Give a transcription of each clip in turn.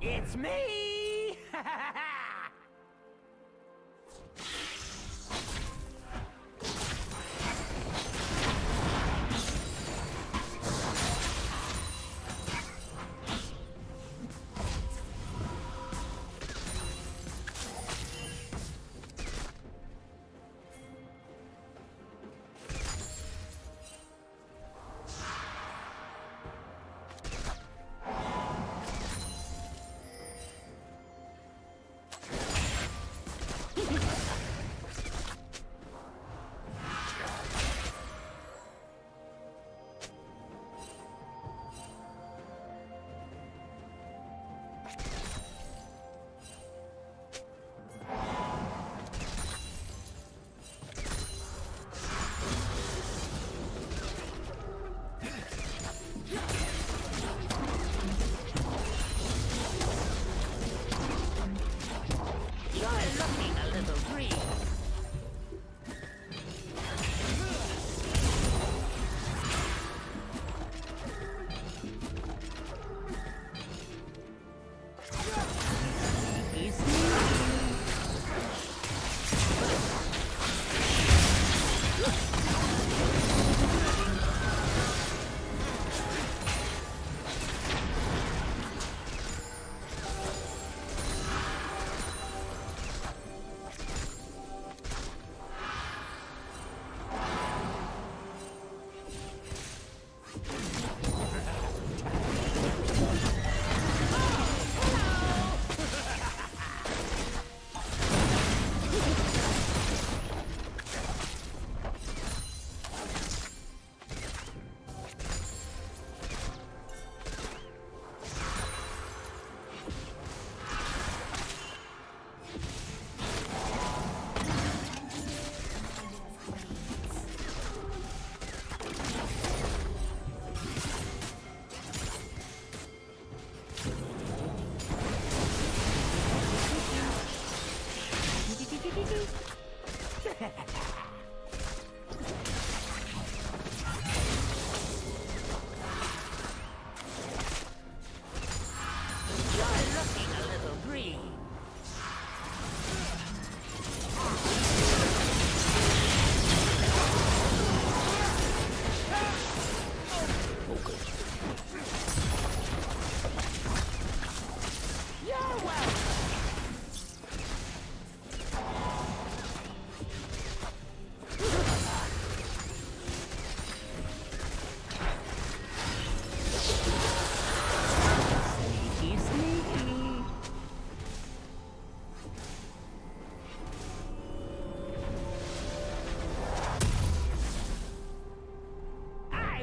It's me!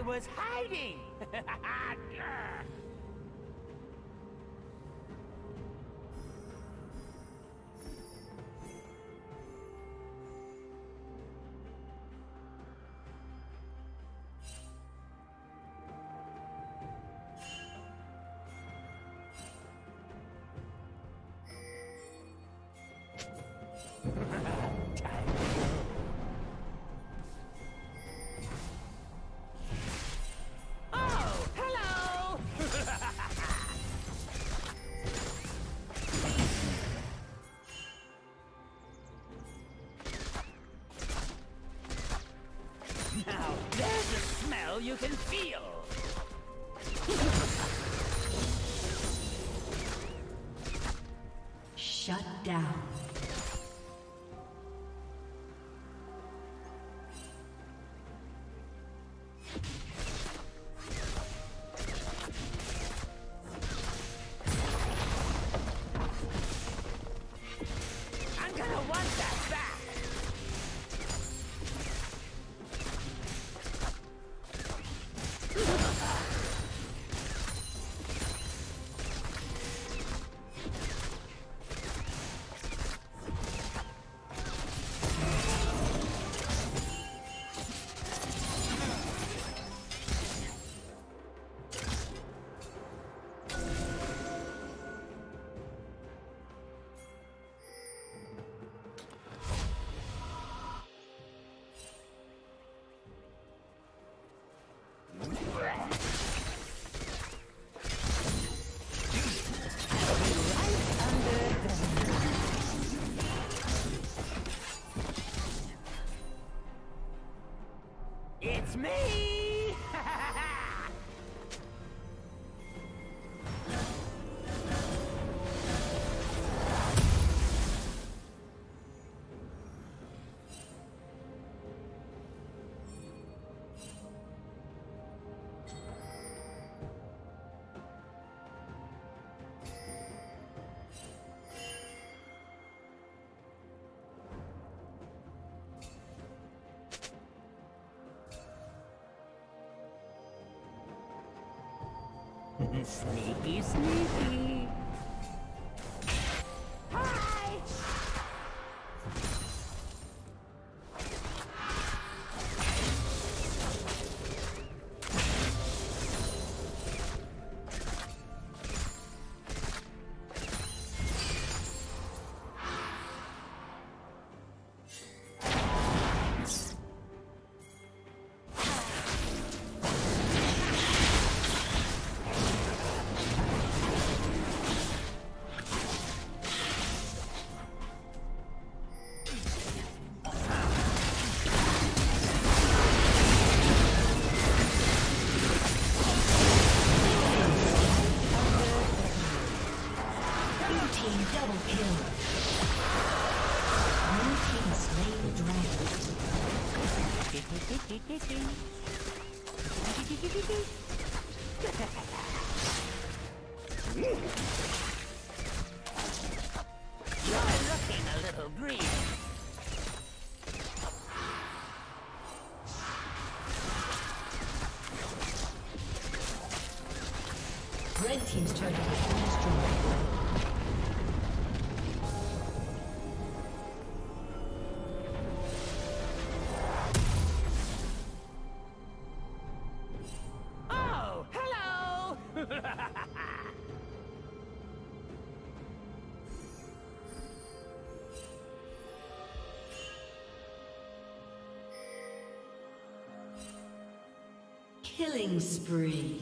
Was hiding. You can feel. Shut down. It's me! Sneaky, sneaky. Hi! Red team's turret has been destroyed. Killing spree.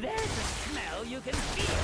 There's a smell you can feel!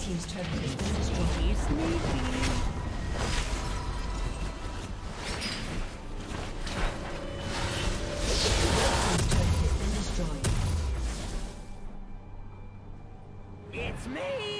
Team's turret has been destroyed. Team's turret has been destroyed. It's me!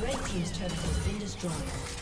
Red Team's turret has been destroyed.